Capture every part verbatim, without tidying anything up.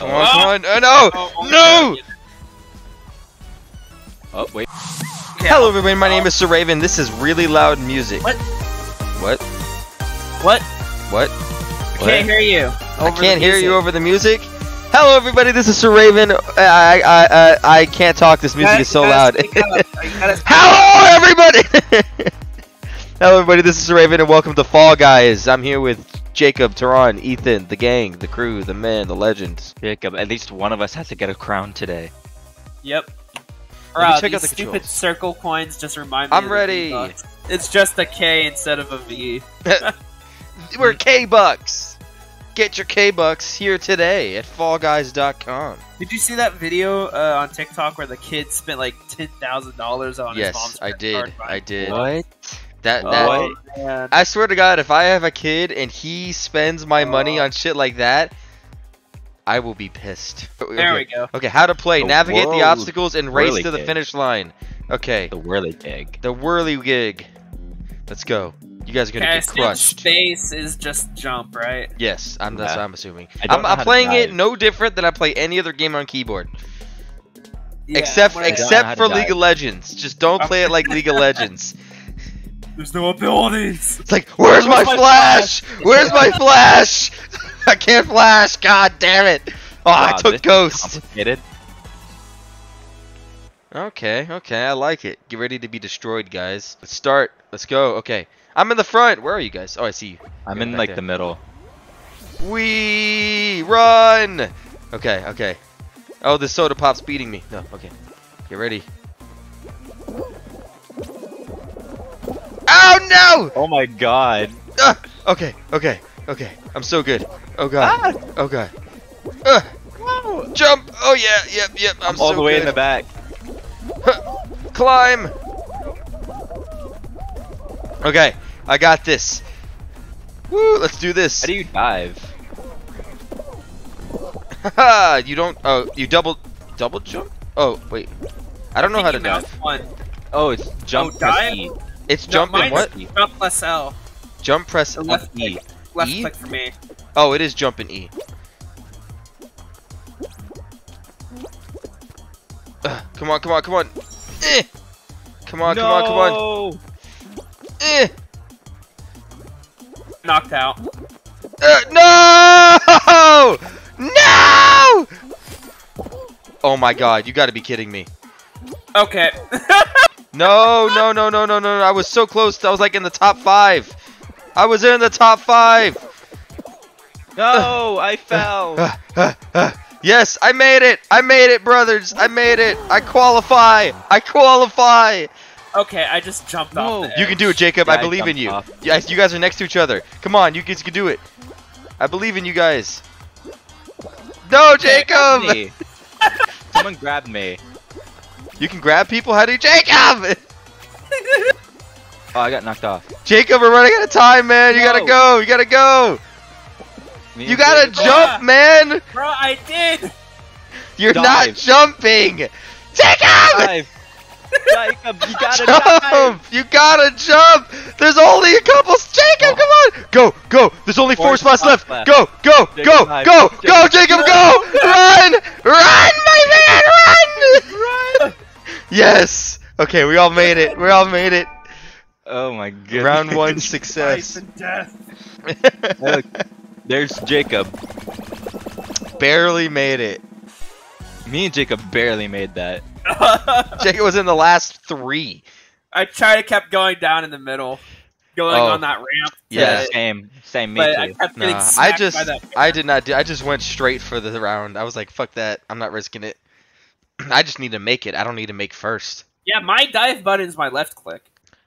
Come on, come on. Oh, no! Oh, oh, no! Oh, wait. Okay, hello, everybody. My name is Sir Raven. This is really loud music. What? What? What? What? I can't hear you. I can't hear you over the music? Hello, everybody. This is Sir Raven. I I I, I can't talk. This music is so loud. Hello, everybody! Hello, everybody. This is Sir Raven, and welcome to Fall Guys. I'm here with Jacob, Teran, Ethan, the gang, the crew, the men, the legends. Jacob, at least one of us has to get a crown today. Yep. Bro, check these out the stupid controls. Circle coins just remind me. I'm of ready. The it's just a K instead of a V. We're K bucks. Get your K bucks here today at fall guys dot com. Did you see that video uh, on TikTok where the kid spent like ten thousand dollars on yes, his mom's credit card? Yes, I did. I did. What? That, oh, that I swear to God, if I have a kid and he spends my oh. money on shit like that, I will be pissed. There okay. we go. Okay, how to play. The Navigate the obstacles and race to the gig. finish line. Okay. The Whirly Gig. The Whirly Gig. Let's go. You guys are going to get crushed. Space is just jump, right? Yes, I'm, yeah. that's what I'm assuming. I'm, I'm playing it no different than I play any other game on keyboard. Yeah, except except for League of Legends. Just don't play it like League of Legends. There's no abilities. It's like, where's, where's my, my flash? flash? Where's my flash? I can't flash. God damn it. Oh, wow, I took ghosts. Okay, okay. I like it. Get ready to be destroyed, guys. Let's start. Let's go. Okay. I'm in the front. Where are you guys? Oh, I see you. I'm You're in like there. the middle. We run. Okay, okay. Oh, the soda pop's beating me. No, okay. Get ready. Oh no! Oh my God! Uh, okay, okay, okay. I'm so good. Oh God! Ah. Oh God! Uh, wow. Jump! Oh yeah, yep, yep. I'm, I'm so all the way good. in the back. Huh. Climb! Okay, I got this. Woo! Let's do this. How do you dive? Haha! You don't. Oh, you double, double jump? Oh wait, I don't I know how to dive. One. Oh, it's jump. Oh, dive? E. It's no, jump and what? Jump plus L. Jump press L. Left E. Click. Left E? click for me. Oh, it is jump and E. Uh, come on, come on, come on. Eh. Come on, no. come on, come on. Eh. Knocked out. Uh, no! No! Oh my God, you gotta be kidding me. Okay. No, no, no, no, no, no, no. I was so close. I was like in the top five. I was in the top five. No, I fell. Uh, uh, uh, uh. Yes, I made it. I made it, brothers. I made it. I qualify. I qualify. Okay, I just jumped Whoa. off. You can do it, Jacob. Yeah, I believe I in you. Off. You guys are next to each other. Come on, you guys can do it. I believe in you guys. No, Jacob. Hey, someone grabbed me. You can grab people? How do you- Jacob! Oh, I got knocked off. Jacob, we're running out of time, man. You no. gotta go. You gotta go. Me you gotta David. jump, oh, man. Bro, I did. You're dive. not jumping. Jacob! Dive. Jacob, you gotta jump. Dive. You gotta jump. There's only a couple. Jacob, oh. come on. Go, go. There's only four, four spots left. left. Go, go, Jacob, go, dive. go, Jacob. go, Jacob, no. go. Run, run, my man, run. Run. Yes! Okay, we all made it. We all made it. Oh my goodness. Round one success. Life and death. Look, there's Jacob. Barely made it. Me and Jacob barely made that. Jacob was in the last three. I tried to keep going down in the middle. Going oh. on that ramp. Yeah, same. Same, me but too. I kept nah, getting smacked I just, by that I did not do I just went straight for the round. I was like, fuck that. I'm not risking it. I just need to make it. I don't need to make first. Yeah, my dive button's my left click.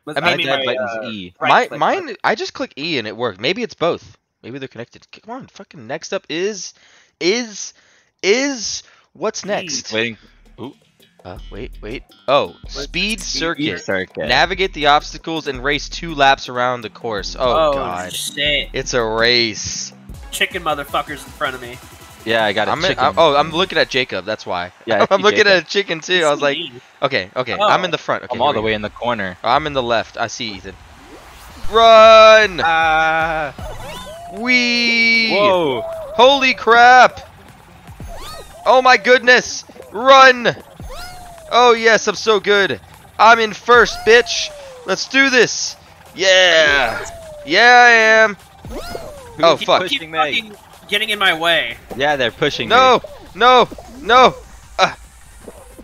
I mean, I mean my, button's uh, E. Right my, click mine, button. I just click E and it worked. Maybe it's both. Maybe they're connected. Come on, fucking next up is, is, is, what's next? Waiting. Ooh. Uh, wait, wait. Oh, speed, speed circuit. circuit. Navigate the obstacles and race two laps around the course. Oh, oh God. Shit. It's a race. Chicken motherfuckers in front of me. Yeah, I got a I'm chicken. In, I'm, oh, I'm looking at Jacob. That's why. Yeah, I'm looking Jacob. at a chicken too. It's I was like, me. okay, okay. Oh. I'm in the front. Okay, I'm all the way in the corner. I'm in the left. I see Ethan. Run! Uh, Wee! Whoa! Holy crap! Oh my goodness! Run! Oh yes, I'm so good. I'm in first, bitch. Let's do this. Yeah. Yeah, I am. Who oh keep fuck! Keep fucking getting in my way. Yeah, they're pushing no, me. No, no, no. Uh.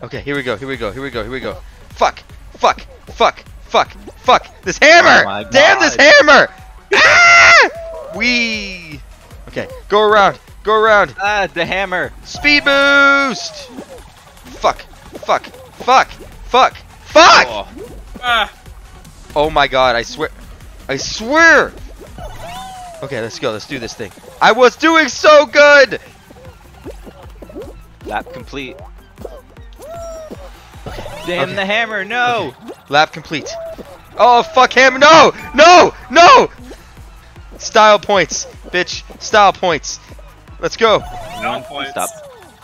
Okay, here we go. Here we go. Here we go. Here we go. Fuck! Fuck! Fuck! Fuck! Fuck! This hammer! Oh damn this hammer! Ah! We. Okay, go around. Go around. Ah, the hammer. Speed boost. Fuck. Fuck. Fuck. Fuck. Fuck. Oh. Ah. Oh my god, I swear. I swear. Okay, let's go. Let's do this thing. I was doing so good. Lap complete. Okay. Damn okay. the hammer. No. Okay. Lap complete. Oh, fuck hammer. No. No. No. Style points, bitch. Style points. Let's go. No points. Stop.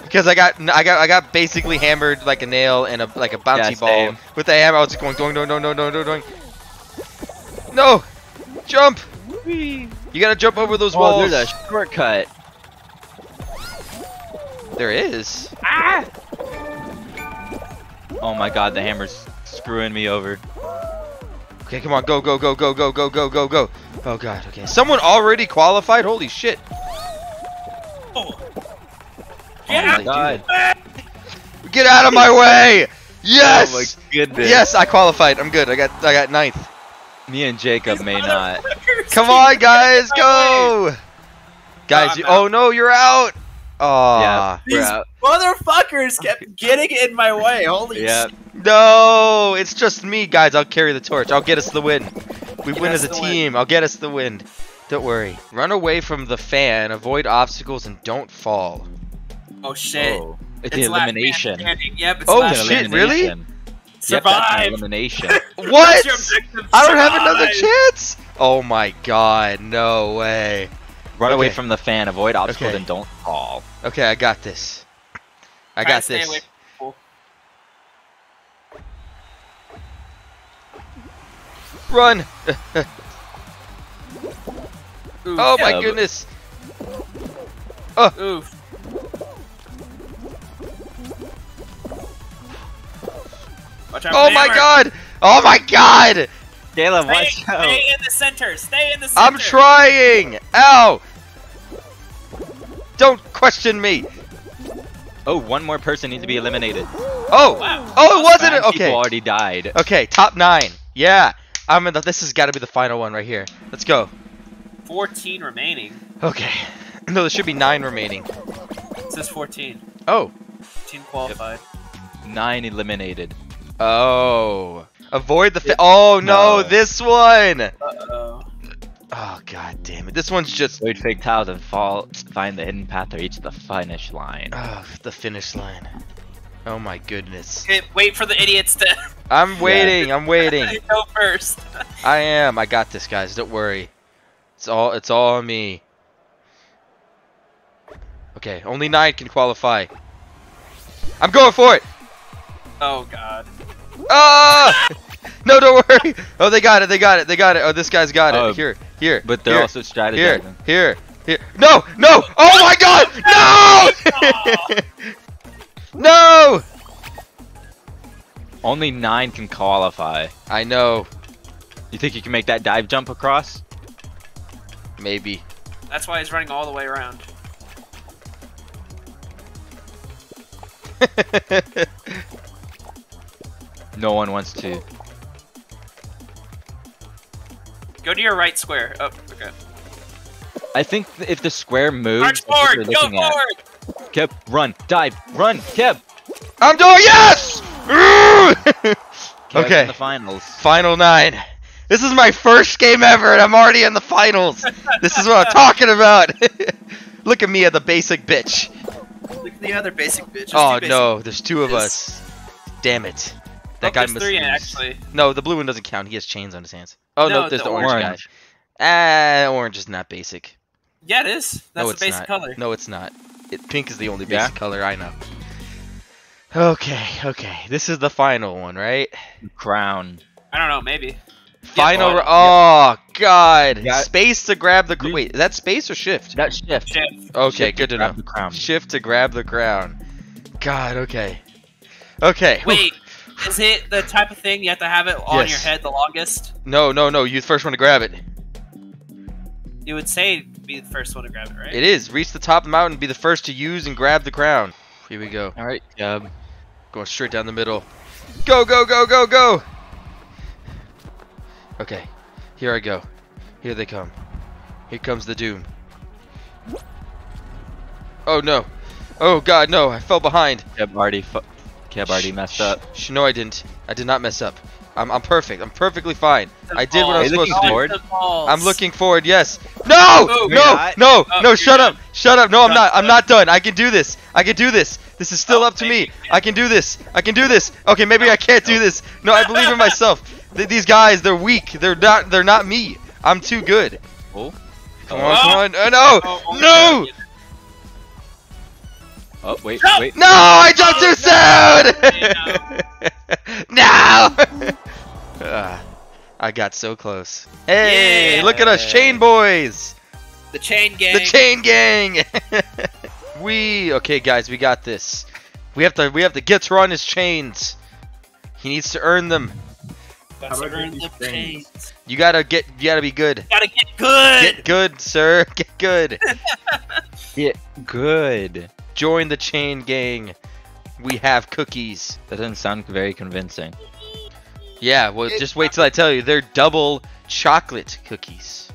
Because I got, I got, I got basically hammered like a nail and a like a bouncy yes, ball damn. with the hammer. I was just going, doing, doing, doing, doing, doing, doing. No, jump! Whee. You gotta jump over those oh, walls. There's a shortcut. There is. Ah! Oh my god, the hammer's screwing me over. Okay, come on, go, go, go, go, go, go, go, go, go. Oh god, okay. Someone already qualified. Holy shit. Oh. Get oh out! My god. Get out of my way! Yes! Oh my goodness. Yes, I qualified. I'm good. I got I got ninth. Me and Jacob These may not. Come on, guys, go! Way. Guys, you, oh no, you're out! Oh, yeah, these out. motherfuckers kept getting in my way. Holy yeah. shit! No, it's just me, guys. I'll carry the torch. I'll get us the win. We get win as a team. Win. I'll get us the win. Don't worry. Run away from the fan, avoid obstacles, and don't fall. Oh shit. Oh, it's, it's the elimination. Yep, it's oh shit, elimination. Really? Survive! Yep, elimination. What? I don't have another chance? Oh my god, no way. Run okay. away from the fan, avoid obstacles, okay. and don't fall. Okay, I got this. I Try got to this. Stay away from people. Run! Oof. Oh my goodness! Oh. Oof. Watch out oh my hammer. god! Oh my god! Caleb, watch stay, out! Stay in the center! Stay in the center! I'm trying! Ow! Don't question me! Oh, one more person needs to be eliminated. Oh! Wow. Oh, it wasn't it! Okay. People already died. Okay, top nine. Yeah. I'm in the, this has got to be the final one right here. Let's go. fourteen remaining. Okay. No, there should be nine remaining. It says fourteen. Oh. fourteen qualified. Yep. nine eliminated. Oh. Avoid the. Fa oh no, no, this one. Uh oh. Oh god damn it! This one's just. Avoid fake tiles and fall. Find the hidden path to reach the finish line. Oh, the finish line. Oh my goodness. Hey, wait for the idiots to. I'm waiting. I'm waiting. You go first. I am. I got this, guys. Don't worry. It's all. It's all on me. Okay, only nine can qualify. I'm going for it. Oh god. Ah! No, don't worry. Oh, they got it. They got it. They got it. Oh, this guy's got it. Uh, here, here. But they're here, also strategizing. Here, here, here. No, no. Oh my god! No! No! Only nine can qualify. I know. You think you can make that dive jump across? Maybe. That's why he's running all the way around. No one wants to. Go to your right square. Oh, okay. I think th if the square moves, march forward. Go forward. At. Kep, run, dive, run, Kep. I'm doing yes. Okay. In the finals. Final nine. This is my first game ever, and I'm already in the finals. This is what I'm talking about. Look at me, at the basic bitch. Look at the other basic bitch. There's oh basic no, there's two of us. Damn it. That oh, guy must three, actually. No, the blue one doesn't count. He has chains on his hands. Oh, no, no there's the, the orange, orange guy. Ah, uh, orange is not basic. Yeah, it is. That's no, the basic not. color. No, it's not. It, pink is the only basic yeah. color I know. Okay, okay. This is the final one, right? Crown. I don't know, maybe. Final. Yeah, oh, yeah. God. Yeah. Space to grab the. Wait, is that space or shift? That's shift. shift. Okay, shift good to, to know. Shift to grab the crown. God, okay. Okay. Wait, is it the type of thing you have to have it on yes. your head the longest? No, no, no. You're the first one to grab it. You would say be the first one to grab it, right? It is. Reach the top of the mountain, be the first to use and grab the crown. Here we go. All right. Um, going straight down the middle. Go, go, go, go, go. Okay. Here I go. Here they come. Here comes the doom. Oh, no. Oh, God, no. I fell behind. Caleb already, fu Caleb already messed up. Sh no, I didn't. I did not mess up. I'm, I'm perfect. I'm perfectly fine. The I did balls. what I was supposed to do. I'm looking forward, yes. No! No! No! No! Oh, no, shut up! Shut up! No, I'm not. I'm not done. I can do this. I can do this. This is still oh, up to me. I can do this. I can do this. Okay, maybe I can't do this. No, I believe in myself. These guys, they're weak. They're not, they're not me. I'm too good. Oh. Come on, come on. Oh, no! Oh, no! Oh, wait, jump! wait. No, I jumped too soon! No! no! uh, I got so close. Hey, yeah. Look at us, Chain Boys! The Chain Gang! The Chain Gang! we, okay guys, we got this. We have to, we have to get Teran his chains. He needs to earn them. Got to earn the chains. You gotta get, you gotta be good. You gotta get good! Get good, sir, get good. get good. Join the Chain Gang. We have cookies. That doesn't sound very convincing. Yeah, well, it's just wait till I tell you. They're double chocolate cookies.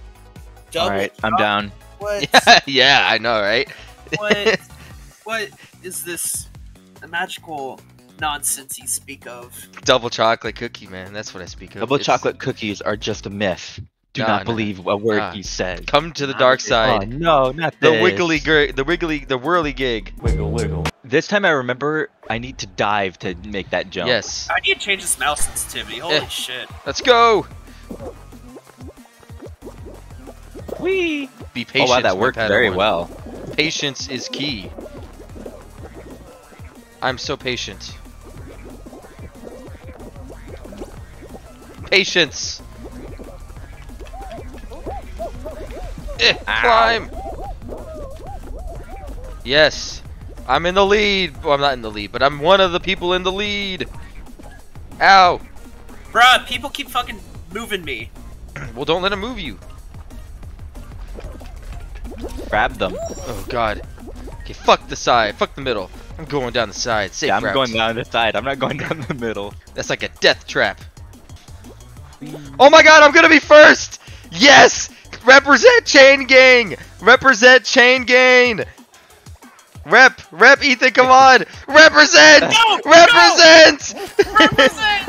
Double All right, I'm down. What? Yeah, yeah, I know, right? What? What is this magical nonsense you speak of? Double chocolate cookie, man. That's what I speak of. Double it's... chocolate cookies are just a myth. Do no, not no, believe no. a word ah. he said. Come to the dark side. Oh, no, not this. The wiggly, the wiggly, the whirly gig. Wiggle, wiggle. This time I remember I need to dive to make that jump. Yes. I need to change this mouse sensitivity. Holy eh. shit. Let's go. Whee. Be patient. Oh wow, that worked very well. Patience is key. I'm so patient. Patience. Eh, climb! Yes, I'm in the lead. Well, I'm not in the lead, but I'm one of the people in the lead. Ow! Bruh, people keep fucking moving me. Well, don't let them move you. Grab them. Oh God. Okay, fuck the side. Fuck the middle. I'm going down the side. Safe yeah, I'm route. going down the side. I'm not going down the middle. That's like a death trap. Oh my God, I'm gonna be first. Yes. Represent Chain Gang! Represent Chain Gang! Rep! Rep, Ethan, come on! Represent! No, represent! No. Represent!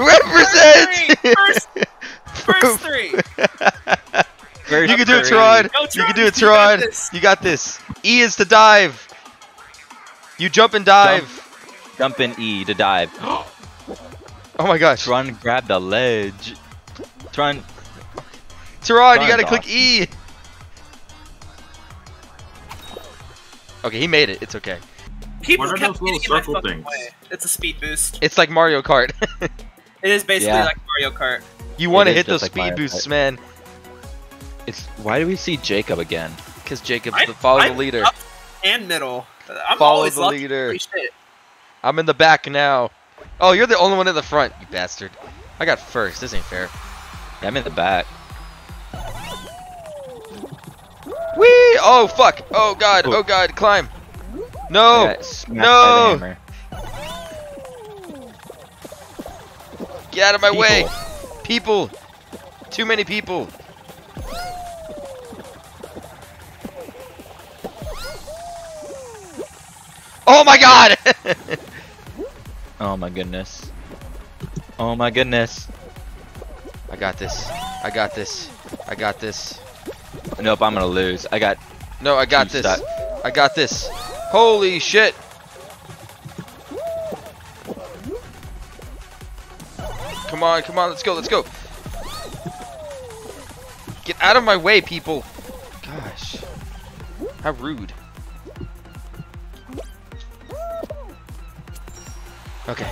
Represent! First three! First, first three! First you can do it, Teran! No, you can do it, Teran! You, you got this! E is to dive! You jump and dive! Jump, jump and E to dive. Oh my gosh! Teran, grab the ledge! Teran... Teran, you gotta click E! Okay, he made it. It's okay. People what are kept those little circle things? Way. It's a speed boost. It's like Mario Kart. It is basically yeah. like Mario Kart. You want to hit those like speed Mario boosts, Kart. man. It's Why do we see Jacob again? Because Jacob's I, the follow I'm the leader. Up and middle. I'm follow the leader. Shit. I'm in the back now. Oh, you're the only one in the front, you bastard. I got first. This ain't fair. Yeah, I'm in the back. Wee! Oh fuck! Oh god! Oh god! Climb! No! No! Get out of my people. way! People! Too many people! Oh my god! Oh my goodness! Oh my goodness! I got this! I got this! I got this! Nope, I'm gonna lose. I got. No, I got this. Stuck. I got this. Holy shit! Come on, come on, let's go, let's go. Get out of my way, people! Gosh, how rude. Okay,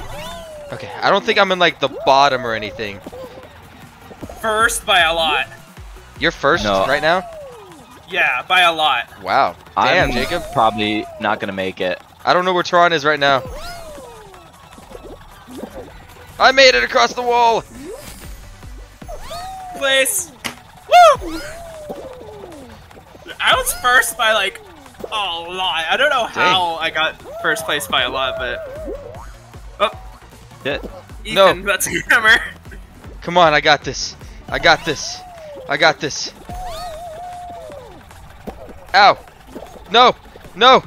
okay. I don't think I'm in like the bottom or anything. First by a lot. You're first no. right now? Yeah, by a lot. Wow. Damn, I'm Jacob. Probably not gonna make it. I don't know where Teran is right now. I made it across the wall! Place! Woo! I was first by like a lot. I don't know how Dang. I got first place by a lot, but. Oh! Yeah. Ethan, no. That's a hammer! Come on, I got this. I got this. I got this. Ow! No! No!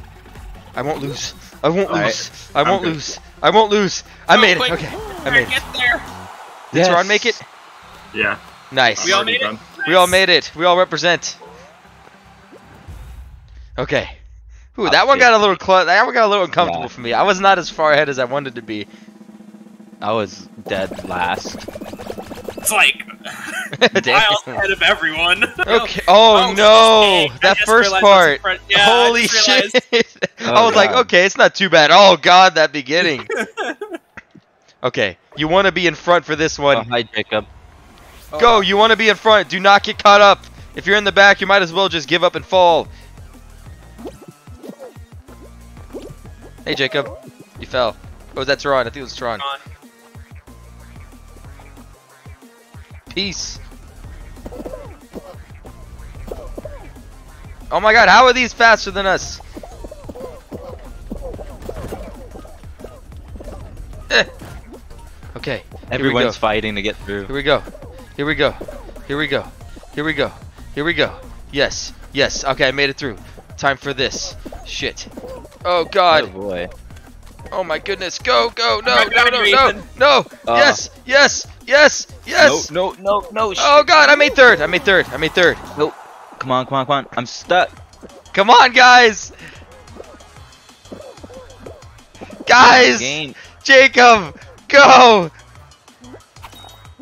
I won't lose. I won't All lose. Right. I won't lose. I won't lose. I oh, made wait. it. Okay. I made Get it. There. Did yes. Teran make it? Yeah. Nice. We all made it. We all made it. We all represent. Okay. Ooh, that one got a little close. That one got a little uncomfortable yeah. for me. I was not as far ahead as I wanted to be. I was dead last. It's like miles ahead of everyone. Okay. Oh, oh no! Dang. That first part. Yeah, Holy shit! Oh, I was god. like, okay, it's not too bad. Oh god, that beginning. Okay, you want to be in front for this one. Oh, hi, Jacob. Go. Oh. You want to be in front. Do not get caught up. If you're in the back, you might as well just give up and fall. Hey, Jacob. You fell. Oh, was that Teran? I think it was Teran. Peace. Oh my god, how are these faster than us? Eh. Okay. Everyone's fighting to get through. Here we go. Here we go. Here we go. Here we go. Here we go. Yes. Yes. Okay, I made it through. Time for this. Shit. Oh god. Oh boy. Oh my goodness. Go, go. No, no, no, no. No. Uh. Yes. Yes. Yes! Yes! No, no, no, no! Shit. Oh god, I made third! I made third! I made third! Nope. Come on, come on, come on! I'm stuck! Come on, guys! Guys! Jacob! Go!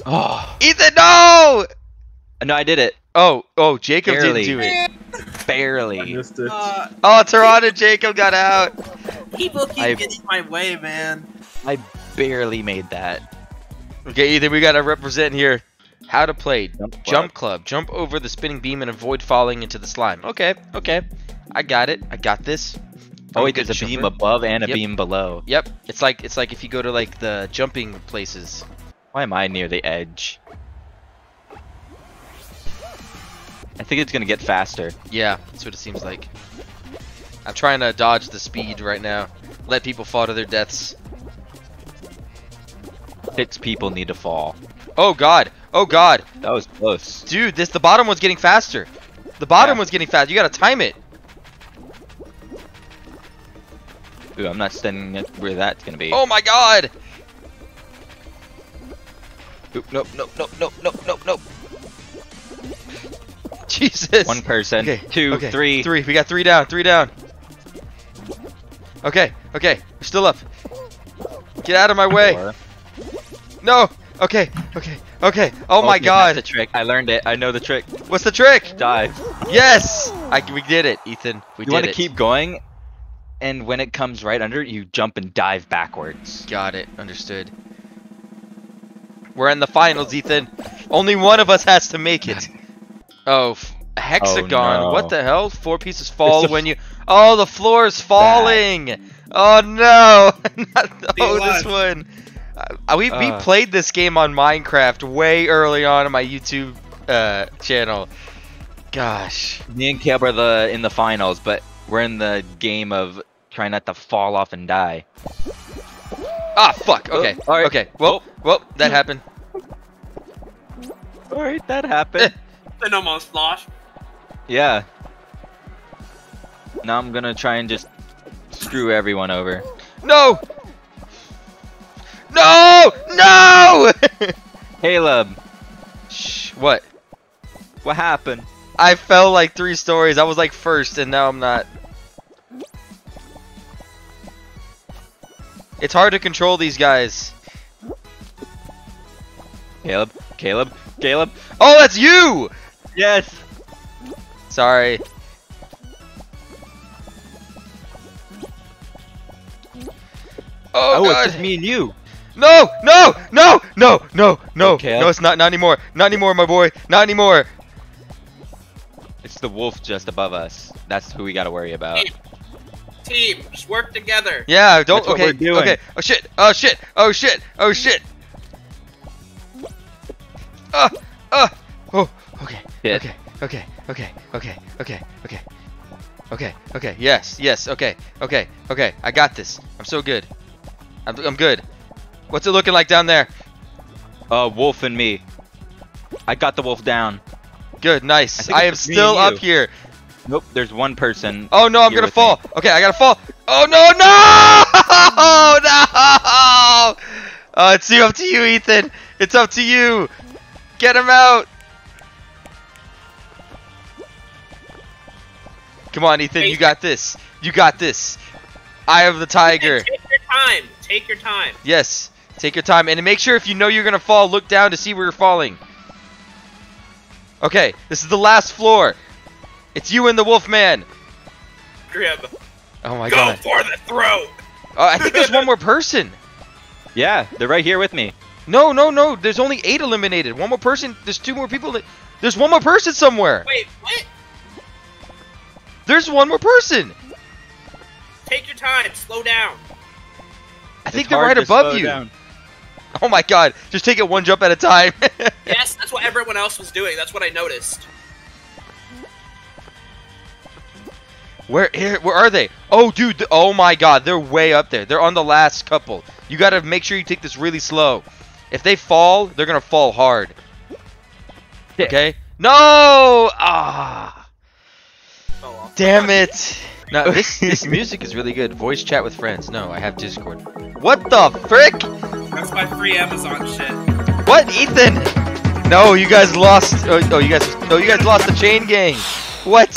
Oh! Ethan, no! No, I did it. Oh, oh, Jacob Barely. didn't do it. Barely. I missed it. Uh, oh, Teran and Jacob got out! People keep I, getting my way, man. I barely made that. Okay, Ethan, we gotta represent here. How to play jump, jump club. Jump over the spinning beam and avoid falling into the slime. Okay, okay, I got it. I got this. Oh, wait, there's a beam above and a yep. beam below. Yep, it's like it's like if you go to like the jumping places. Why am I near the edge? I think it's gonna get faster. Yeah, that's what it seems like. I'm trying to dodge the speed right now. Let people fall to their deaths. Six people need to fall. Oh god! Oh god! That was close. Dude, this the bottom one's getting faster. The bottom yeah. one's getting fast. You gotta time it. Ooh, I'm not standing at where that's gonna be. Oh my god! Oop, nope, nope, nope, nope, nope, nope, nope. Jesus. One person. Okay. Two, okay. three. Three. We got three down. Three down. Okay, okay. We're still up. Get out of my way. Four. No! Okay, okay, okay. Oh, oh my god. That's a trick. I learned it. I know the trick. What's the trick? Dive. Yes! I, we did it, Ethan. We you did it. You want to keep going, and when it comes right under, you jump and dive backwards. Got it. Understood. We're in the finals, Ethan. Only one of us has to make it. Oh, hexagon. Oh, no. What the hell? Four pieces fall when you... Oh, the floor is falling! Bad. Oh, no! Not... Oh, this one. We, we played this game on Minecraft way early on in my YouTube uh, channel. Gosh. Me and Caleb are the, in the finals, but we're in the game of trying not to fall off and die. Ah, fuck. Okay. Oh, all right. Okay. Well, well, that happened. All right, that happened. I almost lost. Yeah. Now I'm going to try and just screw everyone over. No! No! No! Caleb. Shh. What? What happened? I fell like three stories. I was like first and now I'm not. It's hard to control these guys. Caleb. Caleb. Caleb. Oh, that's you! Yes! Sorry. Oh, oh God. It's just me and you. No! No! No! No! No! No! Okay. No! It's not. Not anymore. Not anymore, my boy. Not anymore. It's the wolf just above us. That's who we gotta worry about. Team, Team just work together. Yeah. Don't. That's okay. What we're doing. Okay. Oh shit! Oh shit! Oh shit! Oh shit! Uh, uh. Oh, okay. Yeah. Okay. Okay. Okay. Okay. Okay. Okay. Okay. Okay. Yes. Yes. Okay. Okay. Okay. I got this. I'm so good. I'm, I'm good. What's it looking like down there? Uh, wolf and me. I got the wolf down. Good. Nice. I, I am still up here. Nope. There's one person. Oh no! I'm gonna fall. Me. Okay. I gotta fall. Oh no! No! No! Uh, it's up to you, Ethan. It's up to you. Get him out. Come on, Ethan. You got this. You got this. Eye of the tiger. Take your time. Take your time. Yes. Take your time. And make sure if you know you're going to fall, look down to see where you're falling. Okay. This is the last floor. It's you and the Wolfman. Grib. Oh, my Go God. Go for the throat. Uh, I think there's one more person. Yeah, they're right here with me. No, no, no. There's only eight eliminated. One more person. There's two more people. That... There's one more person somewhere. Wait, what? There's one more person. Take your time. Slow down. I it's think they're right above you. Down. Oh, my God. Just take it one jump at a time. Yes, that's what everyone else was doing. That's what I noticed. Where, where are they? Oh, dude. Oh, my God. They're way up there. They're on the last couple. You got to make sure you take this really slow. If they fall, they're going to fall hard. Yeah. Okay? No! Ah! Oh, well. Damn it. No, this, this music is really good. Voice chat with friends. No, I have Discord. What the frick? That's my free Amazon shit. What, Ethan? No, you guys lost. Oh, oh you guys. No, you guys lost the Chain Gang. What?